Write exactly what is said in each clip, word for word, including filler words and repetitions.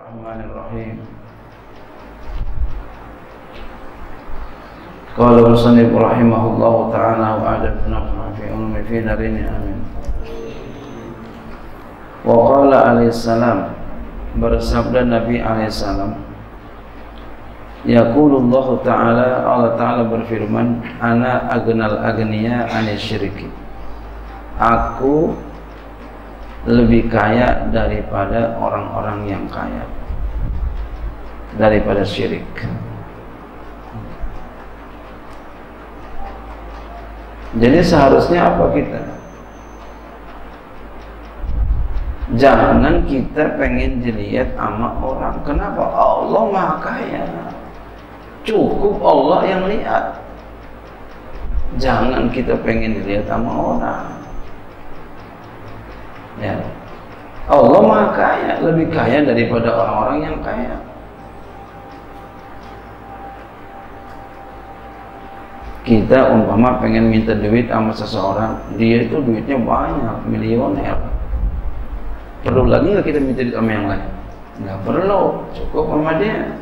Bismillahirrahmanirrahim. Qala musannif rahimahullahu ta'ala wa adabna fi ummi fi narin amin. Wa qala alaihi salam, bersabda Nabi alaihi salam, yaqulullahu ta'ala, Allah ta'ala berfirman, ana agnal agniya anisyirki. Aku lebih kaya daripada orang-orang yang kaya daripada syirik. Jadi seharusnya apa kita? Jangan kita pengen dilihat sama orang. Kenapa? Allah Maha Kaya, cukup Allah yang lihat. Jangan kita pengen dilihat sama orang. Ya. Allah Maha Kaya, lebih kaya daripada orang-orang yang kaya. Kita umpama pengen minta duit sama seseorang, dia itu duitnya banyak, milioner. Perlu lagi nggak kita minta duit sama yang lain? Nggak perlu, cukup sama dia.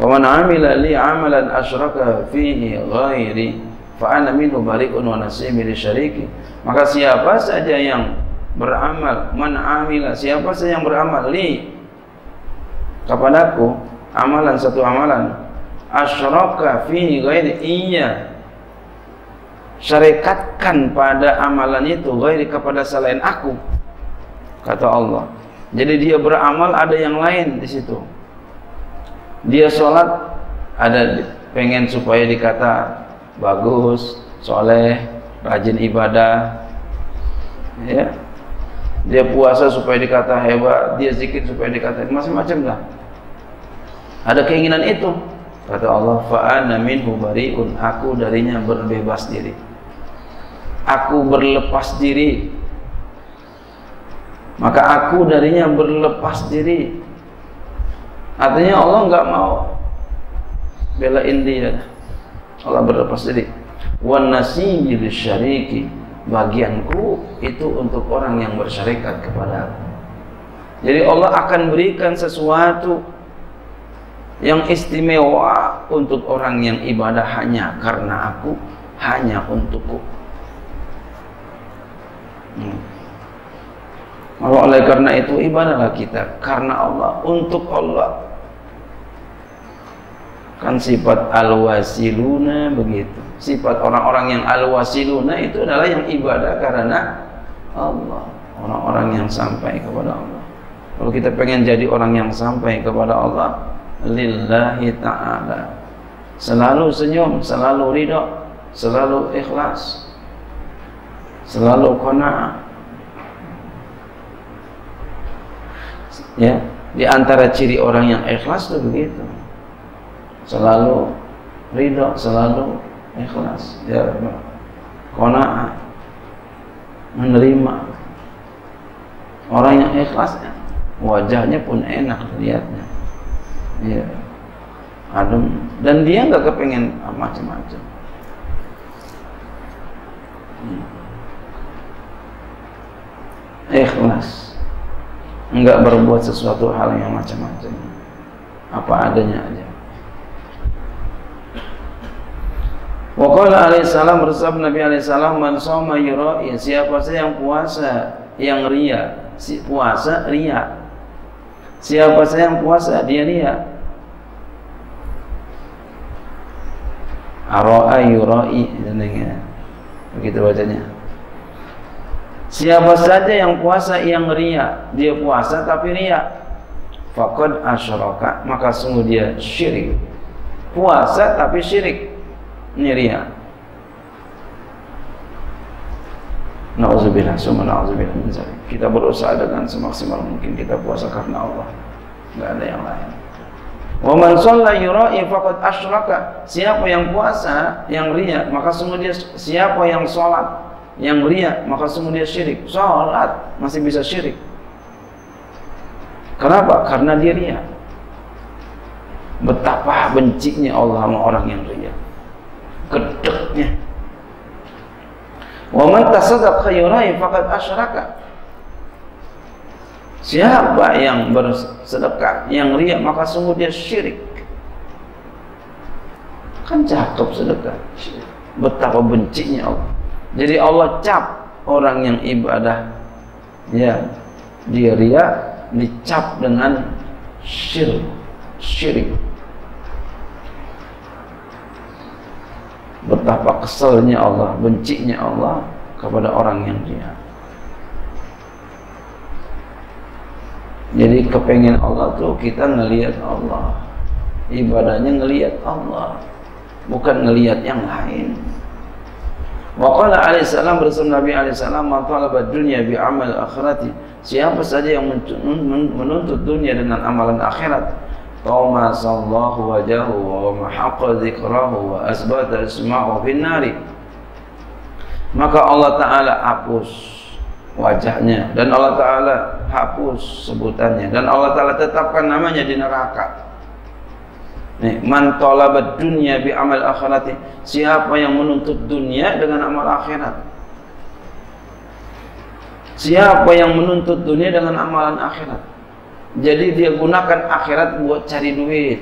Faman 'amila li 'amalan asyraka fihi ghairi fa ana minhu bari'un wa nasibi li syariki. Maka siapa saja yang beramal, man 'amila, siapa saja yang beramal li, kepadaku amalan, satu amalan, asyraka fihi ghairi, iya syarikatkan pada amalan itu, ghairi, kepada selain aku, kata Allah. Jadi dia beramal ada yang lain di situ. Dia sholat ada pengen supaya dikata bagus, soleh, rajin ibadah, ya. Dia puasa supaya dikata hebat, dia zikir supaya dikata macam-macam lah. Ada keinginan itu, kata Allah, fa'ana minhu bari'un, aku darinya berbebas diri, aku berlepas diri. Maka aku darinya berlepas diri, artinya Allah nggak mau belain dia. Allah berlepas diri. Wan nasibi lisyariki, bagianku itu untuk orang yang bersyarikat kepada aku. Jadi Allah akan berikan sesuatu yang istimewa untuk orang yang ibadah hanya karena aku, hanya untukku. Hmm. Oleh karena itu ibadahlah kita karena Allah, untuk Allah. Kan sifat al-wasiluna begitu. Sifat orang-orang yang al-wasiluna itu adalah yang ibadah karena Allah, orang-orang yang sampai kepada Allah. Kalau kita pengen jadi orang yang sampai kepada Allah, lillahi ta'ala, selalu senyum, selalu ridho, selalu ikhlas, selalu qanaah. Ya, di antara ciri orang yang ikhlas itu begitu, selalu ridho, selalu ikhlas, ya, qanaah, menerima. Orang yang ikhlas wajahnya pun enak dilihatnya, ya, adem, dan dia nggak kepengen macam-macam. Ikhlas, nggak berbuat sesuatu hal yang macam-macam, apa adanya aja. Wa qala alaihi salam, bersabda Nabi alaihi salam, man shoma yura'i, siapa saja yang puasa yang ria, si puasa ria. Siapa saja yang puasa dia ria. Ara'a yura'i, begitu bacanya. Siapa saja yang puasa yang ria, dia puasa tapi ria, faqad asyraka, maka sungguh dia syirik. Puasa tapi syirik, ini ria. Na'udzubillah, summa na'udzubillah min dzalik. Kita berusaha dengan semaksimal mungkin kita puasa karena Allah, enggak ada yang lain. Wa man shalla yura'i faqad asyraka, siapa yang puasa yang ria, maka sungguh dia, siapa yang salat yang ria, maka sungguh dia syirik. Salat masih bisa syirik. Kenapa? Karena dia ria. Betapa bencinya Allah sama orang yang ria. Kedeknya. Wa man tasaddaqa yura'i faqad asyraka, Siapa yang bersedekah yang riya, maka sungguh dia syirik. Kan cakep sedekah, betapa bencinya Allah. Jadi Allah cap orang yang ibadah, ya, dia riya, dicap dengan syirik. Syirik. Betapa keselnya Allah, bencinya Allah kepada orang yang riya. Jadi kepengen Allah tuh kita ngelihat Allah, ibadahnya ngelihat Allah, bukan ngelihat yang lain. Waqala alaihi salam, bersama Nabi alaihi salam, man talaba dunya bi amal akhirati, siapa saja yang menuntut dunia dengan amalan akhirat, tawma sallahu wajahu wa mahaqqa zikrahu wa asbata isma'u bin nari, maka Allah Ta'ala hapus wajahnya, dan Allah Ta'ala hapus sebutannya, dan Allah Ta'ala tetapkan namanya di neraka. Nih, man talabad dunya bi amal akhirati, siapa yang menuntut dunia dengan amal akhirat, siapa yang menuntut dunia dengan amalan akhirat, jadi dia gunakan akhirat buat cari duit.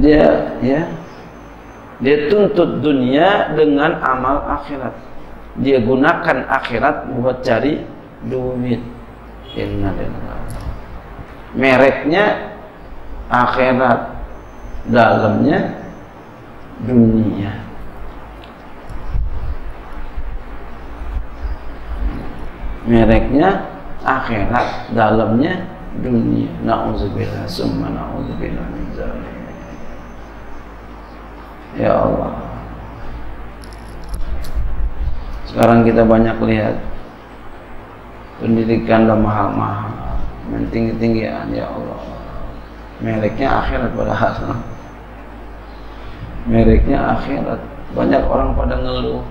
Dia ya dia tuntut dunia dengan amal akhirat, dia gunakan akhirat buat cari duit. Innalillah. Mereknya akhirat, dalamnya dunia. Mereknya akhirat, dalamnya dunia. Na'udzubillah summa na'udzubillah min zalim. Ya Allah, sekarang kita banyak lihat pendidikan dan mahal-mahal, main tinggi-tinggian. Ya Allah, mereknya akhirat, padahal mereknya akhirat. Banyak orang pada ngeluh,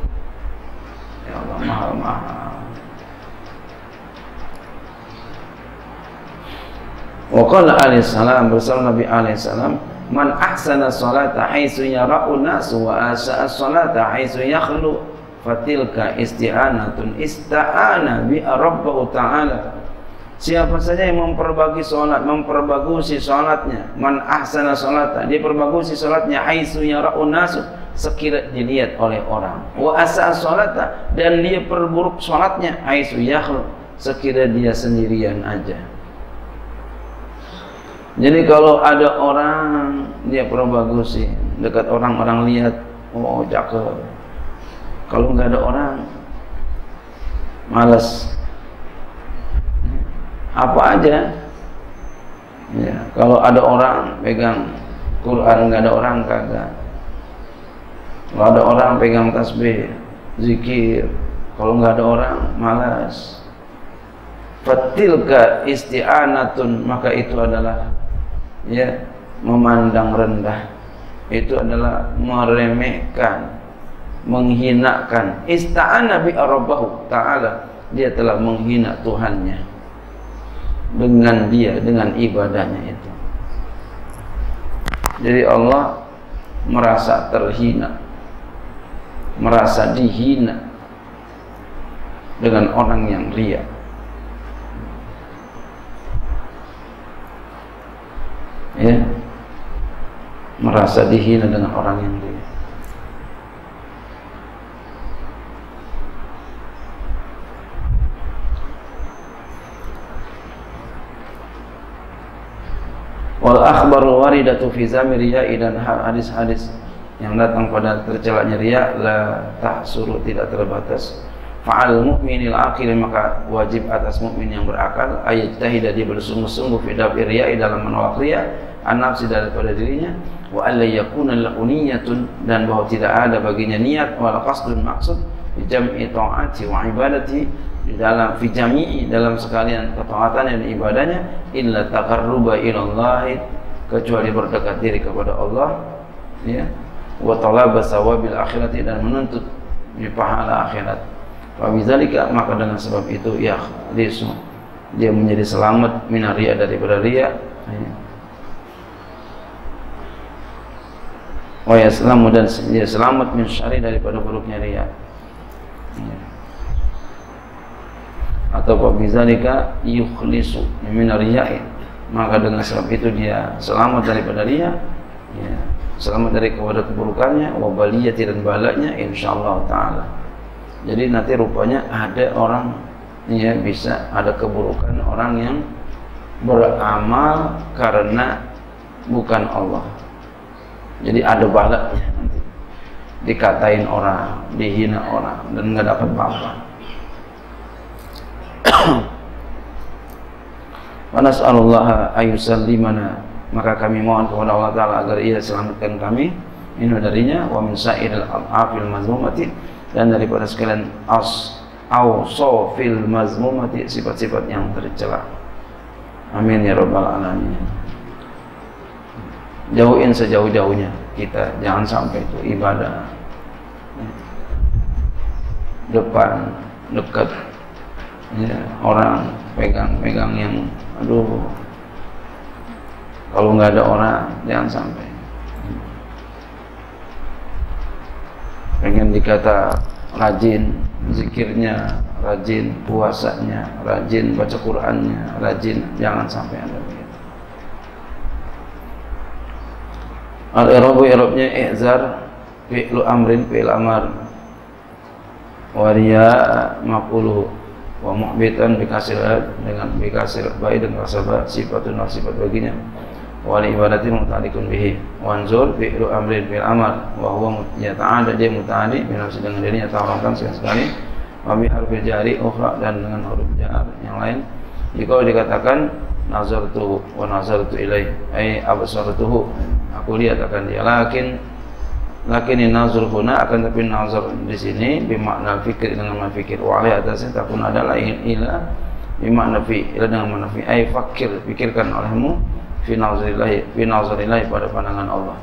ya Allah, mahal-mahal. Wa qala alaihi salam, bersama Nabi alaihi salam, man ahsana salata haitsu yara'un nas wa asa'a salata haitsu yakhlu fatilka isti'anatun ista'ana bi rabbihi ta'ala. Siapa saja yang memperbaiki salat, memperbagusi salatnya, man ahsana salata, dia perbagusi salatnya, haitsu yara'un nas, sekiranya dilihat oleh orang, wa asa'a salata, dan dia perburuk salatnya, haitsu yakhlu, sekiranya dia sendirian aja. Jadi kalau ada orang dia perbagusi, dekat orang-orang lihat, oh cakep. Kalau nggak ada orang, malas. Apa aja? Ya, kalau ada orang pegang Quran, nggak ada orang kagak. Kalau ada orang pegang tasbih, zikir. Kalau nggak ada orang, malas. Fatilka isti'anatun, maka itu adalah ya memandang rendah, itu adalah meremehkan, menghinakan. Ista'ana bi rabbahu ta'ala, dia telah menghina Tuhannya dengan dia, dengan ibadahnya itu. Jadi Allah merasa terhina, merasa dihina dengan orang yang riya. Ya, merasa dihina dengan orang yang dia. Wal akhbarul waridatu fi zamir riya'i, dan hadis-hadis yang datang pada tercelanya riya' la tahsuru, tidak terbatas. Fa'al mu'minil aqil, maka wajib atas mukmin yang berakal, ayat tahida, dia bersungguh-sungguh, fidafir riya'i, dalam menolak riya', an-nafsi, daripada dirinya, wa alla yakuna lahu niyyatun, dan bahwa tidak ada baginya niat, wal qasdun, maksud, fi jam'i ta'ati wa ibadati, di dalam fi jami'i, dalam sekalian ketaatannya dan ibadahnya, illa taqarruba ilallahi, kecuali berdekat diri kepada Allah, ya, wa talaba sawabil akhirati, dan menuntut di pahala akhirat. Wabidzalika, maka dengan sebab itu ya khalisu, dia menjadi selamat minar riya, daripada riya. Wa yaslamu, dan dia selamat min syarri, daripada buruknya riya. atau bidzalika yukhlisu min ar-riya', maka dengan sebab itu dia selamat daripada riya, ya, selamat dari kepada keburukannya, wabaliyati, dan balanya insyaallah taala. Jadi nanti rupanya ada orang, ya, bisa ada keburukan orang yang beramal karena bukan Allah. Jadi ada balanya nanti. Dikatain orang, dihina orang, dan nggak dapat apa-apa. Wa nas'alullaha ayyusallimana, maka kami mohon kepada Allah taala agar Ia selamatkan kami minhu darinya, wa min sa'iril afil mazmumati, dan daripada sekalian as awsafil mazmumati, sifat-sifat yang tercela. Amin ya rabbal alamin. Jauhin sejauh-jauhnya kita, jangan sampai itu ibadah depan dekat, ya, orang pegang-pegang yang aduh, kalau nggak ada orang jangan sampai pengen dikata rajin zikirnya, rajin puasanya, rajin baca Qur'annya, rajin, jangan sampai ada begitu. Al-i'rabu, i'rabnya i'zar fi'lu amrin fi'l amar wa riya' maqulu wa muhbitan bikasir dengan bikasir baik dan kasaba sifatun wa sifat baginya wa li ibadati muta'alliqun bihi wanzur fi'lu amrin fi'l amar wa huwa yata'adda dia muta'alliq binafsi dengan dirinya ta'arafkan sekali wa bi harfil jari ukhra dan dengan huruf jar yang lain jika dikatakan nazartu wa nazartu ilaihi ai absartuhu, aku lihat akan dia, lakin lakin nazar huna akan tapi nazar di sini bermakna fikir dengan makna fikir, wa alaihi atasnya takun adalah ila bermakna fi ila dengan makna fi ai fakir, pikirkan olehmu fi nazarillahi fi nazarillahi pada pandangan Allah.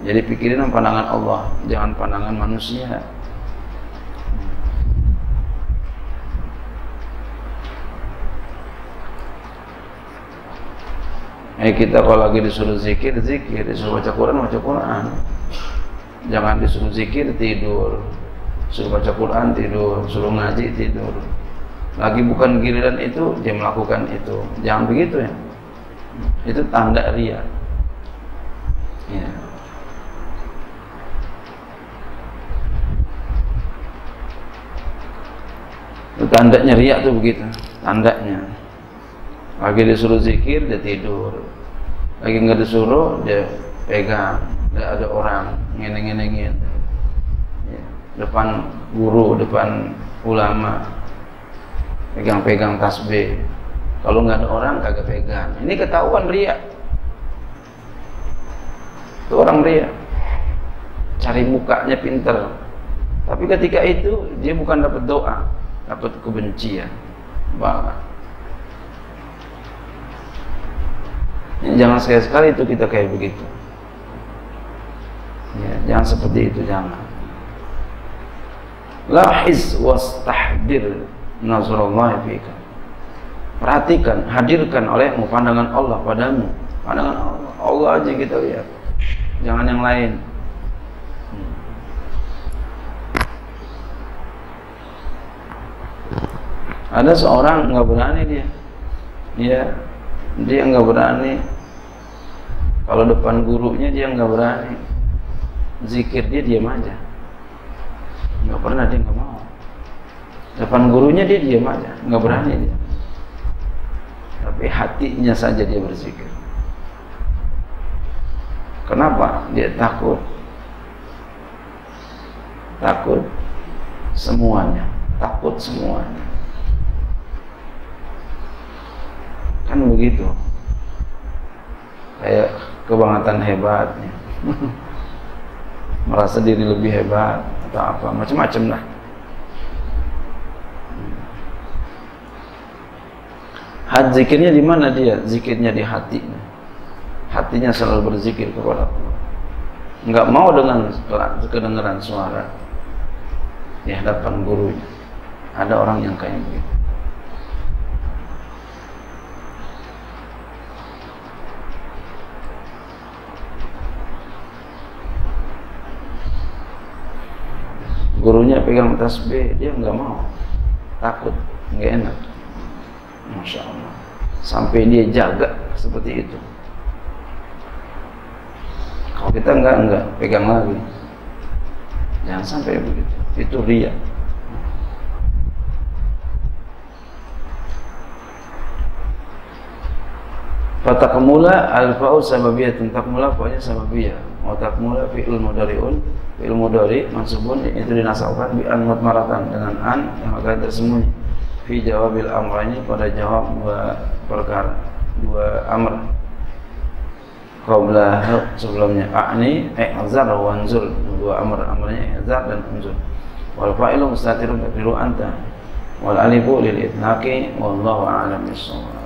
Jadi pikirin pandangan Allah, jangan pandangan manusia. Eh kita kalau lagi disuruh zikir, zikir, disuruh baca Quran, baca Quran. Jangan disuruh zikir tidur, suruh baca Quran tidur, suruh ngaji tidur. Lagi bukan giliran itu dia melakukan itu. Jangan begitu, ya. Itu tanda riya. Ya. Itu tandanya riya tuh begitu, tandanya. Lagi disuruh zikir dia tidur, lagi nggak disuruh dia pegang, nggak ada orang ngeneng-ngenengin, ya, depan guru, depan ulama pegang-pegang tasbih, kalau nggak ada orang kagak pegang, ini ketahuan riya. Itu orang riya, cari mukanya pinter, tapi ketika itu dia bukan dapat doa, dapat kebencian, bahkan. Jangan sekali-sekali itu kita kayak begitu, ya, jangan seperti itu, jangan. Lahiz wastahdir nazarullah fika, perhatikan, hadirkan olehmu pandangan Allah padamu, pandangan Allah, Allah aja kita lihat, jangan yang lain. Ada seorang nggak berani dia, ya. Dia nggak berani, kalau depan gurunya dia nggak berani, zikir dia diam aja, nggak pernah, dia nggak mau. Depan gurunya dia diam aja, nggak berani dia, tapi hatinya saja dia berzikir. Kenapa? Dia takut, takut semuanya, takut semuanya. Kan begitu, kayak kebangetan hebat, ya. Merasa diri lebih hebat atau apa, macam-macam lah. Had zikirnya di mana dia? Zikirnya di hatinya, hatinya selalu berzikir kepada Allah, nggak mau dengan kedengaran suara di hadapan gurunya. Ada orang yang kayak begitu. Gurunya pegang tasbih, dia nggak mau, takut, nggak enak. Masya Allah, sampai dia jaga seperti itu. Kalau kita enggak, enggak pegang lagi. Jangan sampai begitu, itu riya. Fatakmula al-fa'uz sababiyah, takmula fa'uznya sababiyah. Wa takmula fi'il mudhari'un, fi'il mudhari' mansubun itu dinasalkan bi an mudmaratan dengan an yang akan tersembunyi fi jawabil amrani pada jawab dua perkara, dua amr. Qabla sebelumnya a'ni i'zar wa anzur, dua amr, amrnya i'zar dan anzur. Wal fa'ilu mustatirun taqdiru anta. Wal alifu lil itnaqi wallahu a'lam bissawab.